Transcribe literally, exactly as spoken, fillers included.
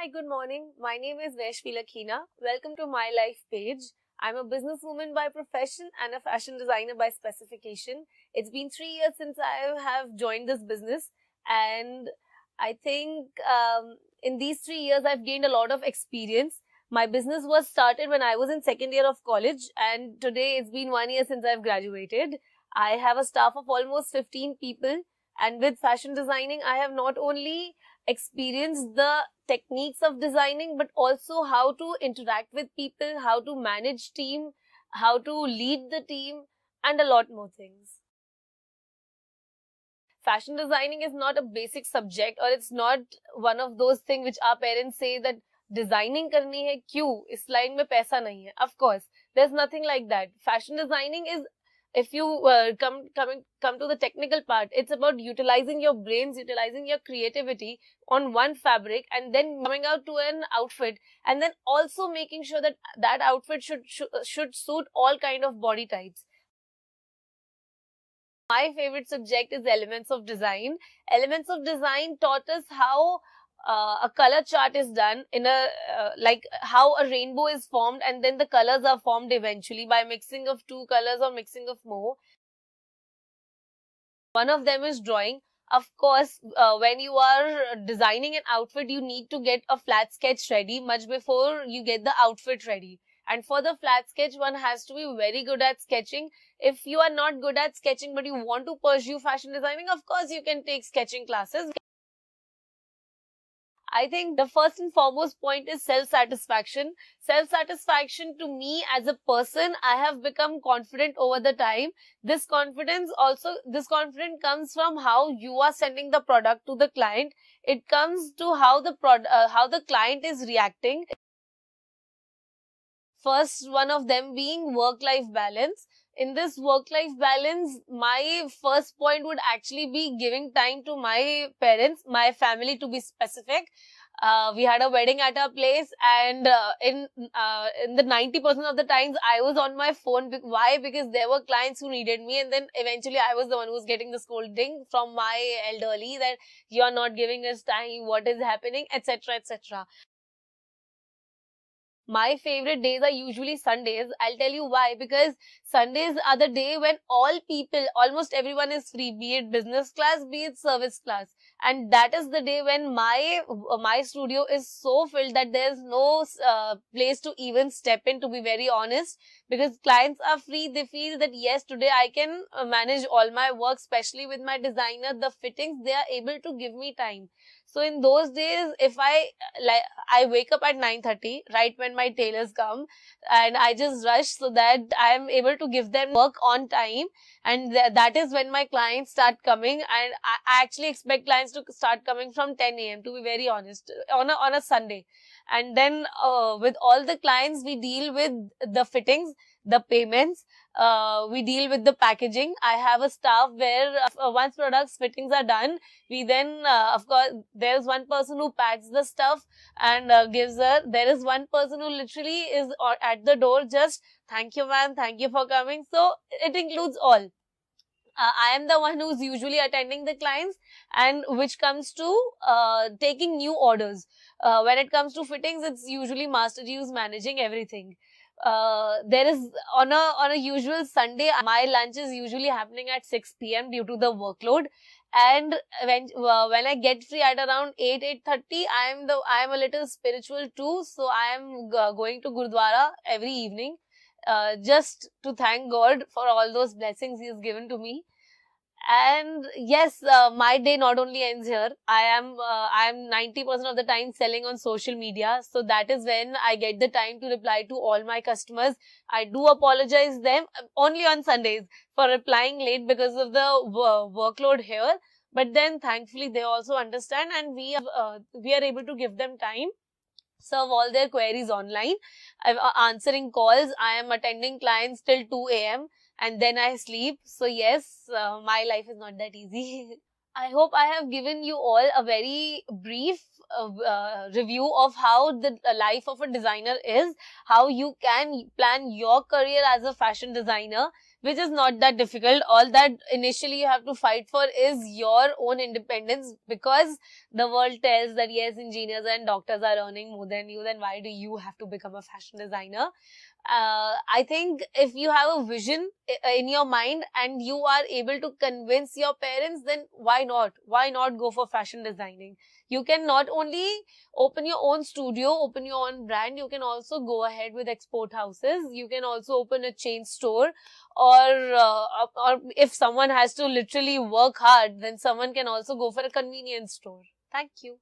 Hi, good morning. My name is Vaishvi Lakhina. Welcome to my life page. I'm a businesswoman by profession and a fashion designer by specification. It's been three years since I have joined this business, and I think um, in these three years I've gained a lot of experience. My business was started when I was in second year of college, and today it's been one year since I've graduated. I have a staff of almost fifteen people, and with fashion designing I have not only experienced the techniques of designing but also how to interact with people, how to manage team, how to lead the team, and a lot more things. Fashion designing is not a basic subject, or it's not one of those things which our parents say that designing karni hai kyun, is line mein paisa nahi hai. Of course, there's nothing like that. Fashion designing is, if you uh, come coming come to the technical part, it's about utilizing your brains, utilizing your creativity on one fabric, and then coming out to an outfit, and then also making sure that that outfit should should, should suit all kind of body types. My favorite subject is elements of design. Elements of design taught us how uh, a color chart is done in a uh, like how a rainbow is formed, and then the colors are formed eventually by mixing of two colors or mixing of more. One of them is drawing. Of course, uh, when you are designing an outfit, you need to get a flat sketch ready much before you get the outfit ready. And for the flat sketch, one has to be very good at sketching. If you are not good at sketching but you want to pursue fashion designing, of course you can take sketching classes. I think the first and foremost point is self-satisfaction. Self-satisfaction to me as a person, I have become confident over the time. This confidence also, this confidence comes from how you are sending the product to the client. It comes to how the prod, uh, how the client is reacting. First one of them being work-life balance. In this work-life balance, my first point would actually be giving time to my parents, my family to be specific. Uh, we had a wedding at our place, and uh, in uh, in the ninety percent of the times I was on my phone. Why? Because there were clients who needed me, and then eventually I was the one who was getting the scolding from my elderly that you're not giving us time, what is happening, et cetera, et cetera. My favorite days are usually Sundays. I'll tell you why. Because Sundays are the day when all people, almost everyone is free, be it business class, be it service class. And that is the day when my my studio is so filled that there's no uh, place to even step in, to be very honest. Because clients are free, they feel that yes, today I can manage all my work, especially with my designer, the fittings, they are able to give me time. So in those days, if I, like, I wake up at nine thirty, right when my tailors come, and I just rush so that I am able to give them work on time, and th that is when my clients start coming, and I, I actually expect clients to start coming from ten A M to be very honest, on a, on a Sunday. And then uh, with all the clients, we deal with the fittings, the payments, uh, we deal with the packaging. I have a staff where uh, once products fittings are done, we then uh, of course there's one person who packs the stuff and uh, gives her. There is one person who literally is at the door just thank you ma'am, thank you for coming. So it includes all. Uh, I am the one who's usually attending the clients, and which comes to uh, taking new orders. Uh, when it comes to fittings, it's usually Master G who's managing everything. Uh, there is on a on a usual Sunday, my lunch is usually happening at six P M due to the workload, and when uh, when I get free at around eight, eight thirty, I am the I am a little spiritual too, so I am uh, going to Gurdwara every evening, uh, just to thank God for all those blessings He has given to me. And yes, uh, my day not only ends here. I am uh, I am ninety percent of the time selling on social media. So that is when I get the time to reply to all my customers. I do apologize them only on Sundays for replying late because of the uh, workload here. But then thankfully they also understand, and we, have, uh, we are able to give them time. Serve all their queries online. I'm uh, answering calls. I am attending clients till two A M and then I sleep. So yes, uh, my life is not that easy. I hope I have given you all a very brief uh, uh, review of how the life of a designer is, how you can plan your career as a fashion designer, which is not that difficult. All that initially you have to fight for is your own independence, because the world tells that yes, engineers and doctors are earning more than you, then why do you have to become a fashion designer? Uh, I think if you have a vision in your mind and you are able to convince your parents, then why not? Why not go for fashion designing? You can not only open your own studio, open your own brand, you can also go ahead with export houses. You can also open a chain store, or, uh, or if someone has to literally work hard, then someone can also go for a convenience store. Thank you.